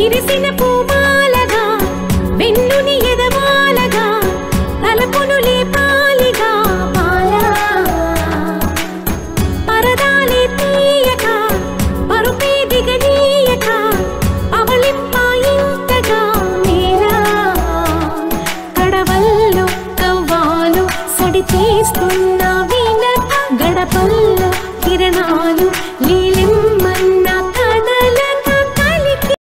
గడపల్లో కిరణాలు నీలిం